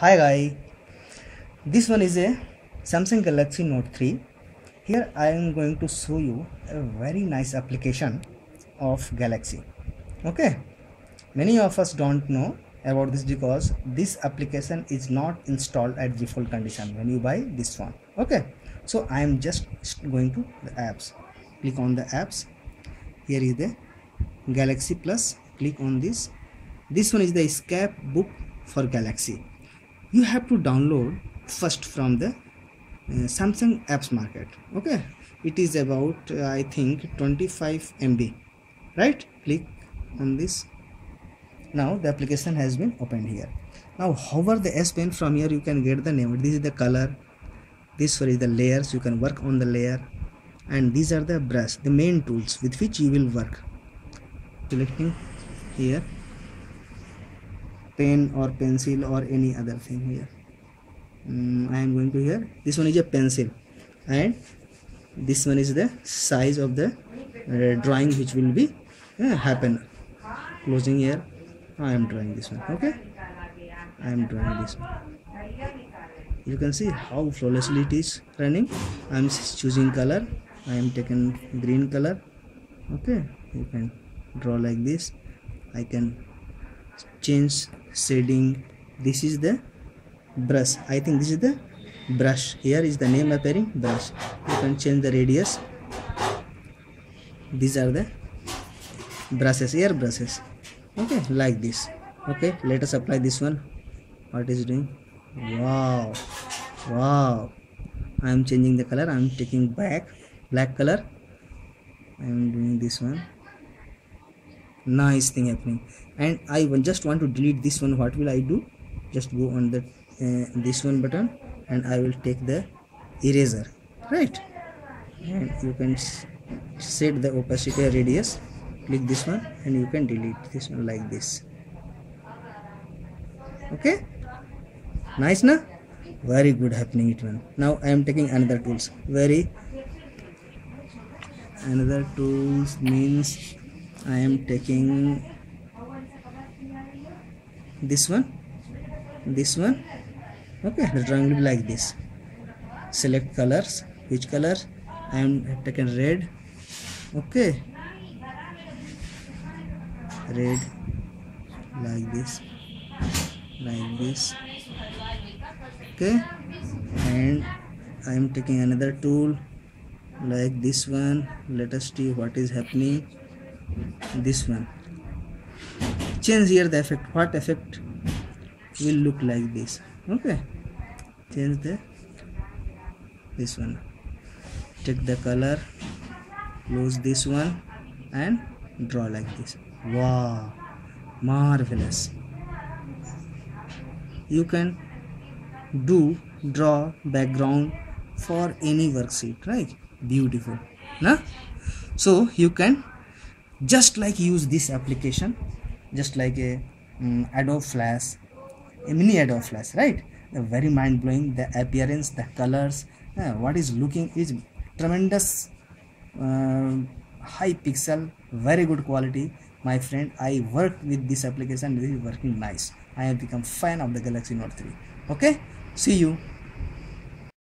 Hi guys, this one is a Samsung Galaxy Note 3. Here I am going to show you a very nice application of Galaxy. Okay, many of us don't know about this because this application is not installed at default condition when you buy this one. Okay, so I am just going to the apps. Click on the apps. Here is the Galaxy Plus. Click on this. This one is the Sketchbook for Galaxy. You have to download first from the Samsung apps market. Okay, it is about I think 25 MB, right? Click on this. Now the application has been opened here. Now hover the S Pen from here, you can get the name. This is the color, this one is the layers, you can work on the layer, and these are the brush, the main tools with which you will work. Selecting here pen or pencil or any other thing here. I am going to here. This one is a pencil, and this one is the size of the drawing which will be happen. Closing here. I am drawing this one. Okay, I am drawing this one. You can see how flawlessly it is running. I am choosing color. I am taking green color. Okay, you can draw like this. I can change shading. This is the brush. I think this is the brush. Here is the name appearing, brush. You can change the radius. These are the brushes, air brushes. Okay, like this. Okay, let us apply this one. What is doing? Wow, wow. I am changing the color. I am taking black color. I am doing this one. Nice thing happening. And I just want to delete this one. What will I do? Just go on the this one button, and I will take the eraser, right? And you can set the opacity radius. Click this one, and you can delete this one like this. Okay, nice, na? Very good happening it one. Now I am taking another tools. Another tools means I am taking this one. Okay, the drawing will be like this. Select colors, which color? I am taking red. Okay, red like this, okay. And I am taking another tool like this one. Let us see what is happening. This one, change here the effect. What effect will look like this? Okay, change the this one. Take the color, close this one, and draw like this. Wow, marvelous. You can draw background for any worksheet, right? Beautiful, na? So you can just like use this application just like a Adobe Flash, a mini Adobe Flash, right? Very mind-blowing. The appearance, the colors, what is looking is tremendous. High pixel, very good quality. My friend, I worked with this application. This is working nice. I have become fan of the Galaxy Note 3. Okay, see you.